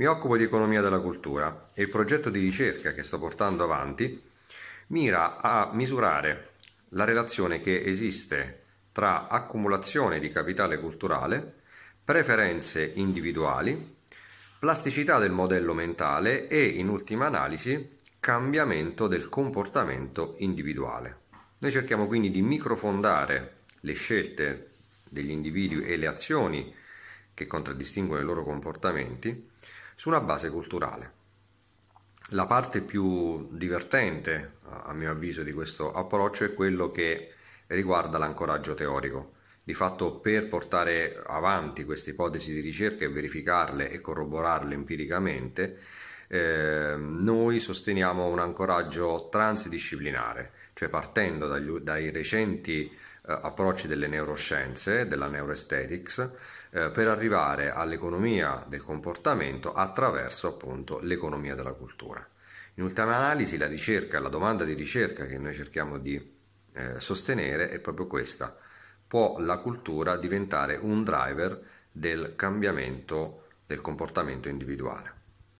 Mi occupo di economia della cultura e il progetto di ricerca che sto portando avanti mira a misurare la relazione che esiste tra accumulazione di capitale culturale, preferenze individuali, plasticità del modello mentale e, in ultima analisi, cambiamento del comportamento individuale. Noi cerchiamo quindi di microfondare le scelte degli individui e le azioni che contraddistinguono i loro comportamenti su una base culturale. La parte più divertente, a mio avviso, di questo approccio è quello che riguarda l'ancoraggio teorico. Di fatto, per portare avanti queste ipotesi di ricerca e verificarle e corroborarle empiricamente, noi sosteniamo un ancoraggio transdisciplinare, cioè partendo dai recenti approcci delle neuroscienze, della neuroaesthetics, per arrivare all'economia del comportamento attraverso appunto l'economia della cultura. In ultima analisi, la ricerca, la domanda di ricerca che noi cerchiamo di sostenere è proprio questa: può la cultura diventare un driver del cambiamento del comportamento individuale?